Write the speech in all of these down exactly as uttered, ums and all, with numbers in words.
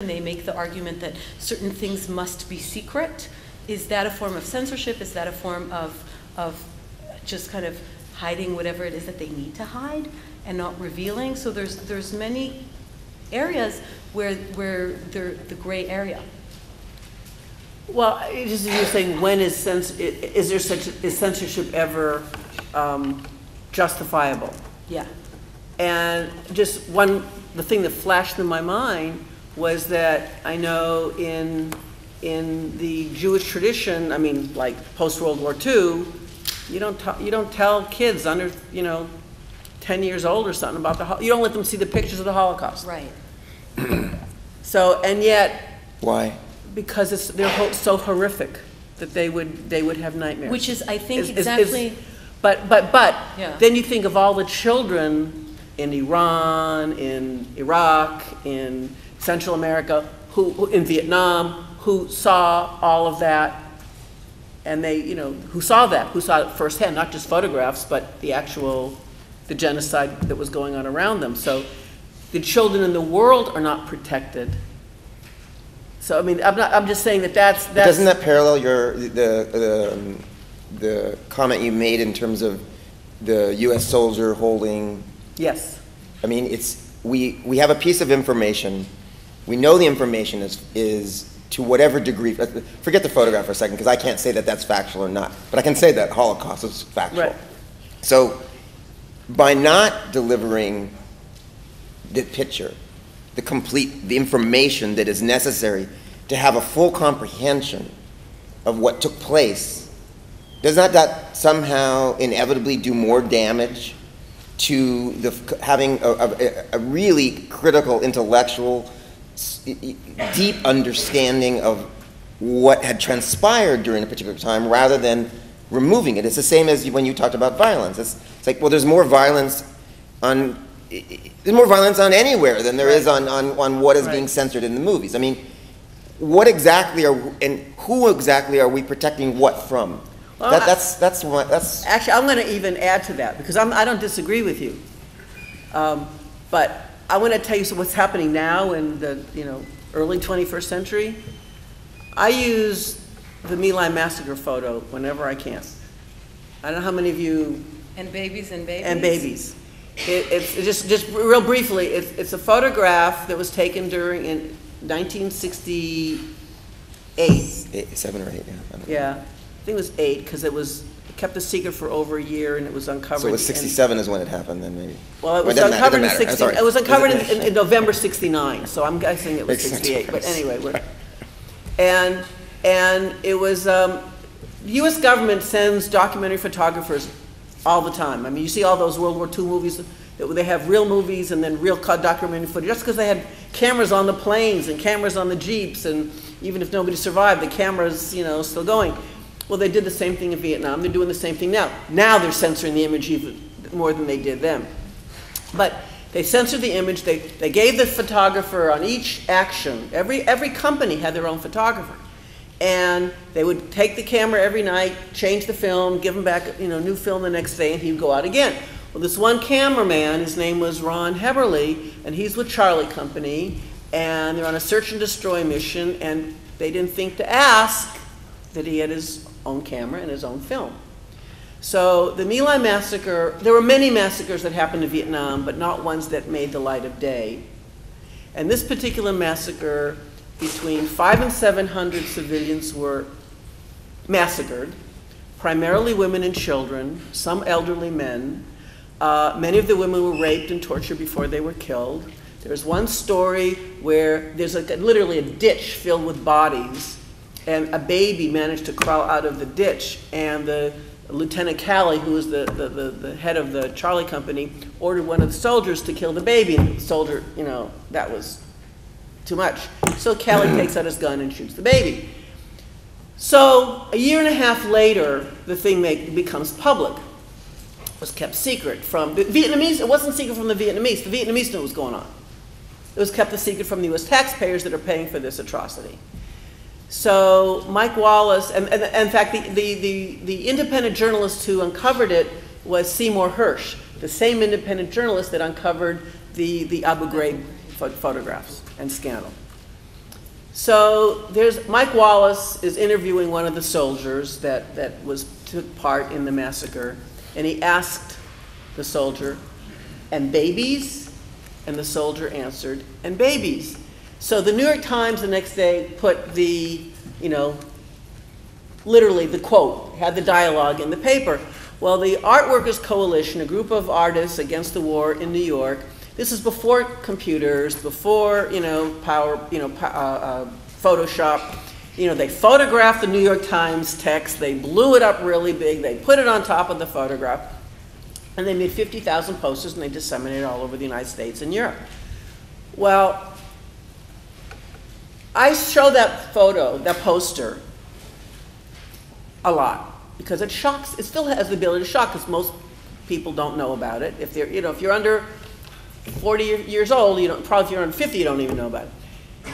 And they make the argument that certain things must be secret. Is that a form of censorship? Is that a form of, of just kind of hiding whatever it is that they need to hide and not revealing? So there's, there's many areas where, where they're the gray area. Well, just as you're saying, when is, cens is there such, is censorship ever um, justifiable? Yeah. And just one, the thing that flashed in my mind was that I know in, in the Jewish tradition, I mean, like post-World War Two, you don't, you don't tell kids under, you know, ten years old or something about the Holocaust. You don't let them see the pictures of the Holocaust. Right. So, and yet... Why? Because it's, they're ho so horrific that they would, they would have nightmares. Which is, I think, is, exactly... Is, is, but, but, but yeah. Then you think of all the children in Iran, in Iraq, in... Central America, who, who in Vietnam, who saw all of that, and they, you know, who saw that, who saw it firsthand, not just photographs, but the actual, the genocide that was going on around them. So the children in the world are not protected. So I mean, I'm not, I'm just saying that that's. that's doesn't that parallel your the the, um, the comment you made in terms of the U S soldier holding? Yes. I mean, it's we we have a piece of information. We know the information is, is to whatever degree, forget the photograph for a second, because I can't say that that's factual or not, but I can say that Holocaust is factual. Right. So by not delivering the picture, the complete, the information that is necessary to have a full comprehension of what took place, does not that somehow inevitably do more damage to the, having a, a, a really critical intellectual deep understanding of what had transpired during a particular time rather than removing it? It's the same as when you talked about violence. It's, it's like, well, there's more violence on, there's more violence on anywhere than there right. is on, on, on what is right. being censored in the movies. I mean, what exactly are, and who exactly are we protecting what from? Well, that, that's, that's what, that's... Actually, I'm going to even add to that because I'm, I don't disagree with you. Um, but... I want to tell you so what's happening now in the you know early twenty-first century. I use the My Lai massacre photo whenever I can. I don't know how many of you and babies and babies and babies. It, it's it just just real briefly. It's it's a photograph that was taken during in nineteen sixty-eight, eight, seven or eight. Yeah, yeah, I think it was eight because it was. Kept the secret for over a year, and it was uncovered. So it was sixty-seven is when it happened, then maybe. Well, it was well, it uncovered in sixty. It was uncovered in, in, in November sixty-nine. So I'm guessing it was sixty-eight. But anyway, we're, and and it was um, U S government sends documentary photographers all the time. I mean, you see all those World War Two movies. That they have real movies and then real documentary footage. Just because they had cameras on the planes and cameras on the jeeps, and even if nobody survived, the cameras, you know, still going. Well, they did the same thing in Vietnam. They're doing the same thing now. Now they're censoring the image even more than they did then. But they censored the image. They, they gave the photographer on each action. Every, every company had their own photographer. And they would take the camera every night, change the film, give them back you know, new film the next day, and he'd go out again. Well, this one cameraman, his name was Ron Heberly, and he's with Charlie Company, and they're on a search and destroy mission, and they didn't think to ask that he had his own camera and his own film. So the My Lai massacre, there were many massacres that happened in Vietnam, but not ones that made the light of day. And this particular massacre, between five and seven hundred civilians were massacred, primarily women and children, some elderly men. Uh, many of the women were raped and tortured before they were killed. There's one story where there's a, literally a ditch filled with bodies, and a baby managed to crawl out of the ditch, and the Lieutenant Callie, who was the, the, the, the head of the Charlie Company, ordered one of the soldiers to kill the baby, and the soldier, you know, that was too much. So Callie takes out his gun and shoots the baby. So a year and a half later, the thing make, becomes public. It was kept secret from the Vietnamese. It wasn't secret from the Vietnamese. The Vietnamese knew what was going on. It was kept a secret from the U S taxpayers that are paying for this atrocity. So Mike Wallace, and, and, and in fact, the, the, the, the independent journalist who uncovered it was Seymour Hersh, the same independent journalist that uncovered the, the Abu Ghraib photographs and scandal. So there's Mike Wallace is interviewing one of the soldiers that, that was took part in the massacre, and he asked the soldier, "And babies?" And the soldier answered, "And babies." So the New York Times the next day put the, you know, literally the quote, had the dialogue in the paper. Well, the Art Workers' Coalition, a group of artists against the war in New York, this is before computers, before, you know, power, you know, uh, uh, Photoshop. You know, they photographed the New York Times text. They blew it up really big. They put it on top of the photograph. And they made fifty thousand posters, and they disseminated all over the United States and Europe. Well, I show that photo, that poster, a lot, because it shocks, it still has the ability to shock, because most people don't know about it. If they're, you know, if you're under forty years old, you don't, probably if you're under fifty, you don't even know about it.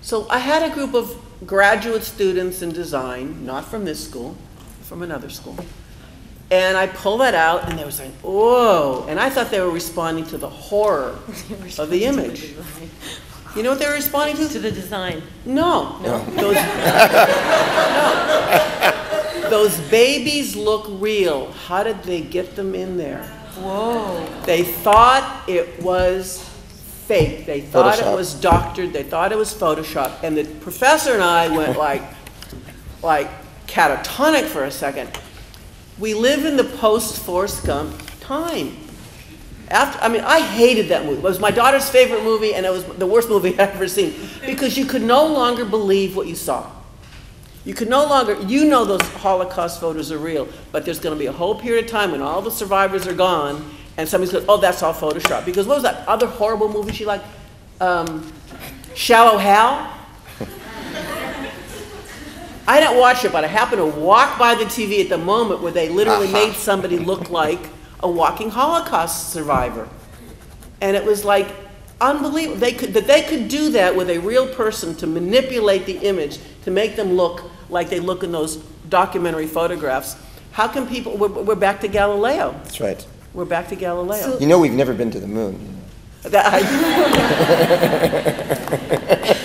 So I had a group of graduate students in design, not from this school, from another school, and I pulled that out, and they were saying, "Whoa," and I thought they were responding to the horror of the image. You know what they were responding to? To the design. No. No. Those, no. Those babies look real. How did they get them in there? Whoa. They thought it was fake. They thought Photoshop. It was doctored. They thought it was Photoshop. And the professor and I went like, like catatonic for a second. We live in the post-Forrest Gump time. After, I mean, I hated that movie. It was my daughter's favorite movie, and it was the worst movie I've ever seen, because you could no longer believe what you saw. You could no longer, you know those Holocaust photos are real, but there's going to be a whole period of time when all the survivors are gone, and somebody's going, "Oh, that's all Photoshop." Because what was that other horrible movie she liked? Um, Shallow Hal? I didn't watch it, but I happened to walk by the T V at the moment where they literally uh-huh. made somebody look like a walking Holocaust survivor. And it was like unbelievable they could, that they could do that with a real person, to manipulate the image to make them look like they look in those documentary photographs. How can people, we're, we're back to Galileo. That's right. We're back to Galileo. So, you know, we've never been to the moon. That,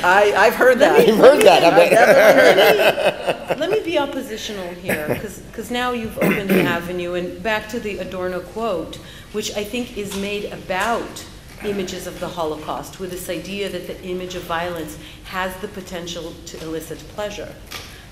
I, I, I've heard that. You've heard that. I've heard that. Let me be oppositional here, because now you've opened the avenue. And back to the Adorno quote, which I think is made about images of the Holocaust, with this idea that the image of violence has the potential to elicit pleasure,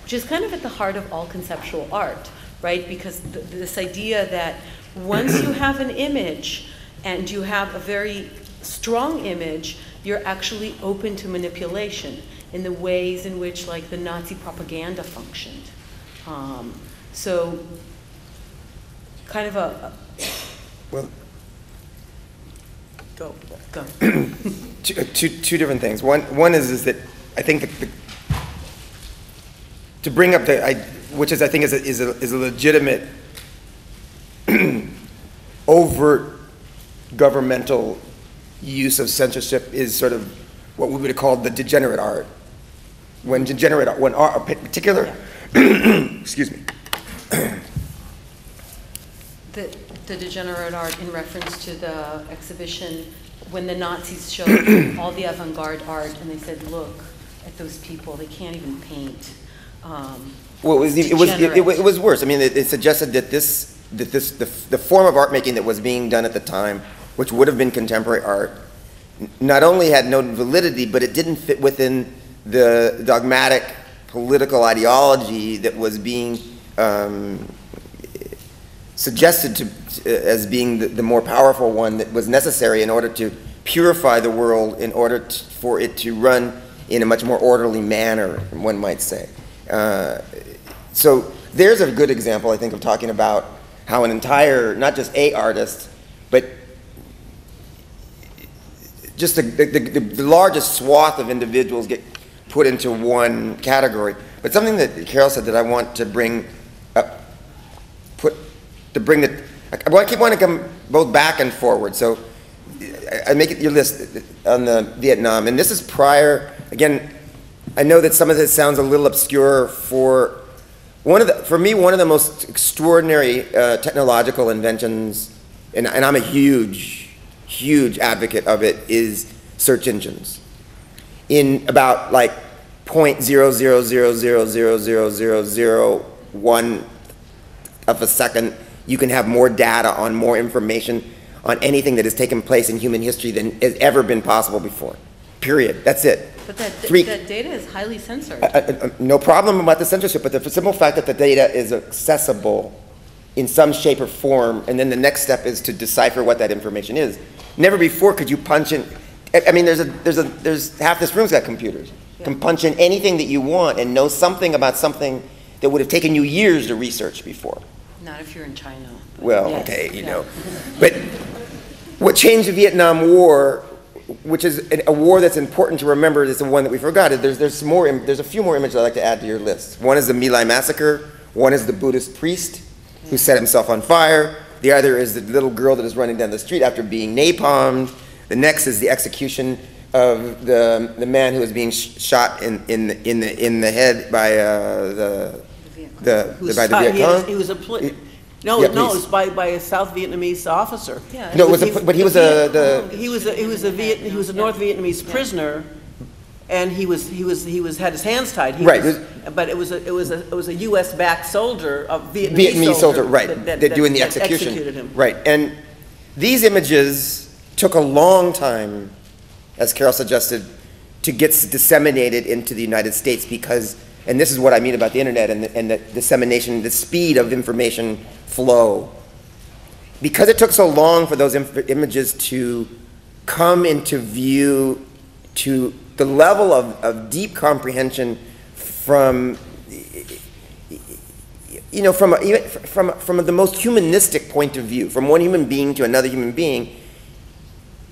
which is kind of at the heart of all conceptual art, right? Because th this idea that once you have an image and you have a very strong image, you're actually open to manipulation in the ways in which, like, the Nazi propaganda functioned. Um, so, kind of a, a well, go go. two, two, two different things. One one is is that I think the, the, to bring up the I, which is I think is a, is a, is a legitimate overt governmental use of censorship is sort of what we would have called the degenerate art. When degenerate, when art, particular, yeah. excuse me. the, the degenerate art in reference to the exhibition when the Nazis showed all the avant-garde art, and they said, "Look at those people; they can't even paint." Um, well, it was it was it, it, it was worse. I mean, it, it suggested that this that this the the form of art making that was being done at the time, which would have been contemporary art, not only had no validity, but it didn't fit within the dogmatic political ideology that was being um, suggested to, as being the, the more powerful one that was necessary in order to purify the world, in order to, for it to run in a much more orderly manner, one might say. Uh, so there's a good example, I think, of talking about how an entire, not just a artist, but just the, the, the, the largest swath of individuals get put into one category. But something that Carol said that I want to bring up, put, to bring the, I, I keep wanting to come both back and forward. So I, I make it your list on the Vietnam. And this is prior, again, I know that some of this sounds a little obscure for, one of the, for me, one of the most extraordinary uh, technological inventions, and, and I'm a huge, huge advocate of it, is search engines. In about like zero point zero zero zero zero zero zero zero zero one of a second, you can have more data on more information on anything that has taken place in human history than has ever been possible before. Period. That's it. But that, Three, that data is highly censored. Uh, uh, uh, no problem about the censorship, but the simple fact that the data is accessible in some shape or form, and then the next step is to decipher what that information is. Never before could you punch in, I mean, there's a, there's a, there's half this room's got computers. Yeah. Can punch in anything that you want and know something about something that would have taken you years to research before. Not if you're in China. Well, yes. okay, you yeah. know. But what changed the Vietnam War, which is a war that's important to remember, is the one that we forgot. There's, there's, more, there's a few more images I'd like to add to your list. One is the My Lai massacre. One is the Buddhist priest who set himself on fire. The other is the little girl that is running down the street after being napalmed. The next is the execution of the, the man who was being sh shot in, in, the, in, the, in the head by uh, the, the, the, by the Viet Cong. He was a police. No, yeah, no, it was by, by a South Vietnamese officer. Yeah, no, it was he, a, but he was a the he was a, he was a Viet, he was a North Vietnamese prisoner, and he was he was he was had his hands tied. He right, was, but it was a it was a it was a U S backed soldier, a Vietnamese, Vietnamese soldier, soldier, right? That, that, that doing the execution, executed him. Right? And these images took a long time, as Carol suggested, to get disseminated into the United States because. And this is what I mean about the internet and the, and the dissemination, the speed of information flow. Because it took so long for those im images to come into view to the level of, of deep comprehension from, you know, from, a, from, from the most humanistic point of view, from one human being to another human being,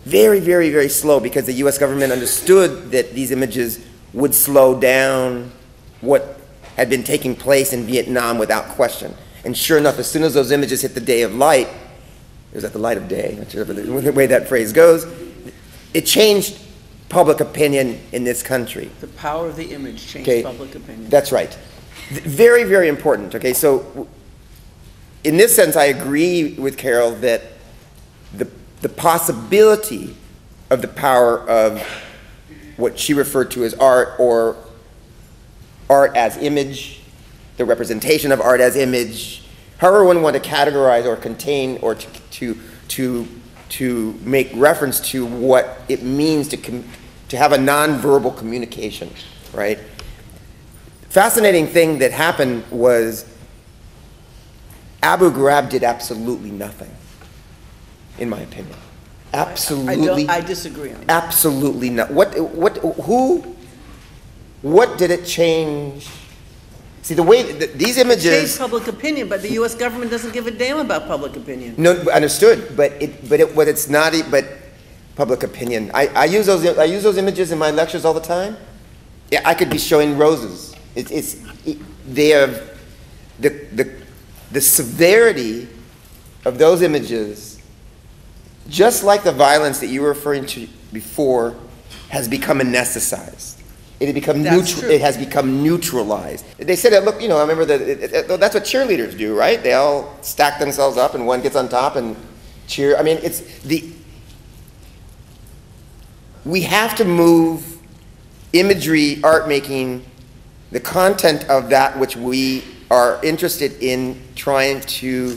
very, very, very slow because the U S government understood that these images would slow down what had been taking place in Vietnam without question. And sure enough, as soon as those images hit the day of light, it was at the light of day, not sure the way that phrase goes, it changed public opinion in this country. The power of the image changed okay. public opinion. That's right. Very, very important. Okay, so in this sense, I agree with Carol that the, the possibility of the power of what she referred to as art or art as image, the representation of art as image, however one wants to categorize or contain or to, to, to, to make reference to what it means to, com to have a nonverbal communication, right? Fascinating thing that happened was Abu Ghraib did absolutely nothing, in my opinion. Absolutely. I, I, I disagree on that. Absolutely not. What, what, who? What did it change? See, the way th these images... It changed public opinion, but the U S government doesn't give a damn about public opinion. No, understood, but it, but it, what it's not, but public opinion. I, I, use those, I use those images in my lectures all the time. Yeah, I could be showing roses. It, it's, it, they have, the, the, the severity of those images, just like the violence that you were referring to before, has become anesthetized. It had become neutral. It has become neutralized. They said that, look, you know, I remember that it, it, that's what cheerleaders do, right? They all stack themselves up and one gets on top and cheer. I mean, it's the, we have to move imagery, art making, the content of that which we are interested in trying to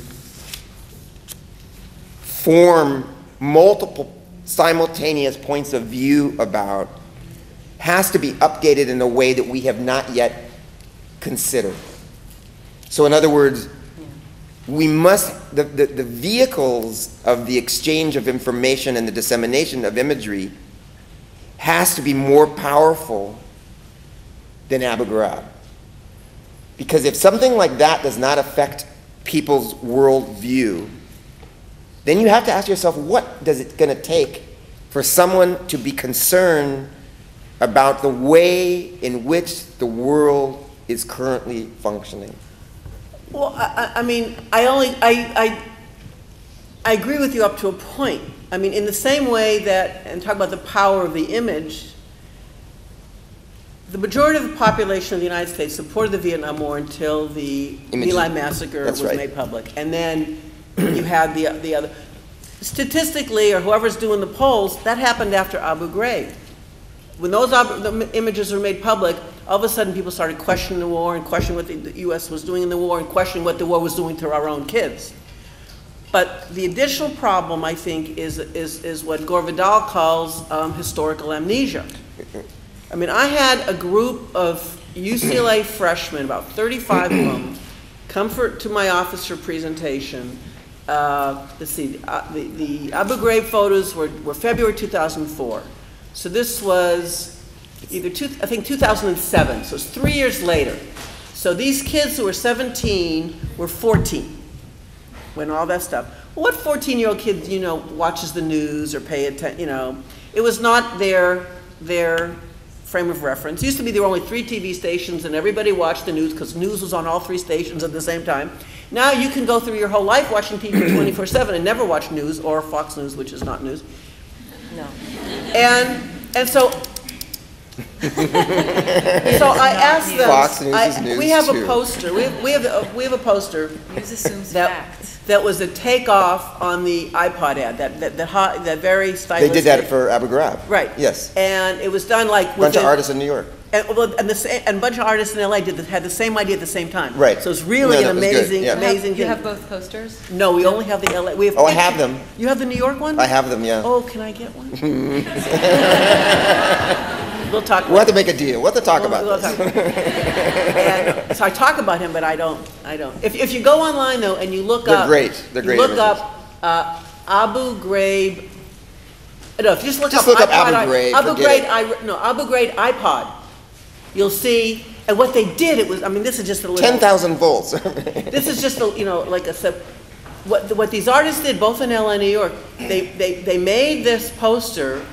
form multiple simultaneous points of view about has to be updated in a way that we have not yet considered. So in other words, yeah. we must, the, the, the vehicles of the exchange of information and the dissemination of imagery has to be more powerful than Abu Ghraib. Because if something like that does not affect people's worldview, then you have to ask yourself, what does it gonna take for someone to be concerned about the way in which the world is currently functioning? Well, I, I mean, I only, I, I, I agree with you up to a point. I mean, in the same way that, and talk about the power of the image, the majority of the population of the United States supported the Vietnam War until the My Lai massacre That's was right. made public. And then you had the, the other, statistically, or whoever's doing the polls, that happened after Abu Ghraib. when those images were made public, all of a sudden people started questioning the war and questioning what the, the U S was doing in the war and questioning what the war was doing to our own kids. But the additional problem, I think, is, is, is what Gore Vidal calls um, historical amnesia. I mean, I had a group of U C L A freshmen, about thirty-five of them, come for, to my office for presentation. Uh, let's see, uh, the, the Abu Ghraib photos were, were February two thousand four. So this was either, two, I think, two thousand seven. So it's three years later. So these kids who were seventeen were fourteen when all that stuff. Well, what fourteen-year-old kid, you know, watches the news or pay attention, you know? It was not their, their frame of reference. It used to be there were only three T V stations and everybody watched the news because news was on all three stations at the same time. Now you can go through your whole life watching T V twenty-four seven and never watch news or Fox News, which is not news. No. And, and so, so I asked them, Fox News I, is news we have too. a poster, we have, we have, a, we have a poster news assumes that, fact. that was a takeoff on the iPod ad, that, that, that, hot, that very stylistic. They did that for Abu Ghraib. Right. Yes. And it was done like- A bunch of artists in New York. And, and, the, and a bunch of artists in L A did the, had the same idea at the same time. Right. So it's really no, an amazing, yeah. amazing. You have, you have both posters? No, we only have the L A. We have oh, pictures. I have them. You have the New York one? I have them, yeah. Oh, can I get one? We'll talk. We'll have to make a deal. We'll have to talk we'll, about we'll this. Talk about and, so I talk about him, but I don't. I don't. If, if you go online though and you look They're up, great. They're great. You look images. up uh, Abu Ghraib. No, if you just look just up, look iPod, up Abu Ghraib. Abu Ghraib. I, no, Abu Ghraib iPod. You'll see, and what they did, it was, I mean, this is just a little. ten thousand volts. This is just, a, you know, like I said, what, what these artists did, both in L A and New York, they, they, they made this poster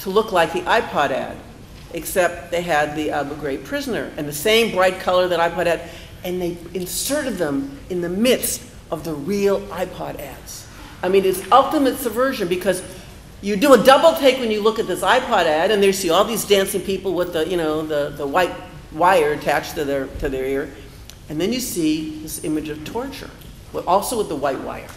to look like the iPod ad, except they had the Abu Ghraib prisoner and the same bright color that iPod had, and they inserted them in the midst of the real iPod ads. I mean, it's ultimate subversion because you do a double take when you look at this iPod ad, and there you see all these dancing people with the, you know, the, the white wire attached to their, to their ear. And then you see this image of torture, also with the white wire.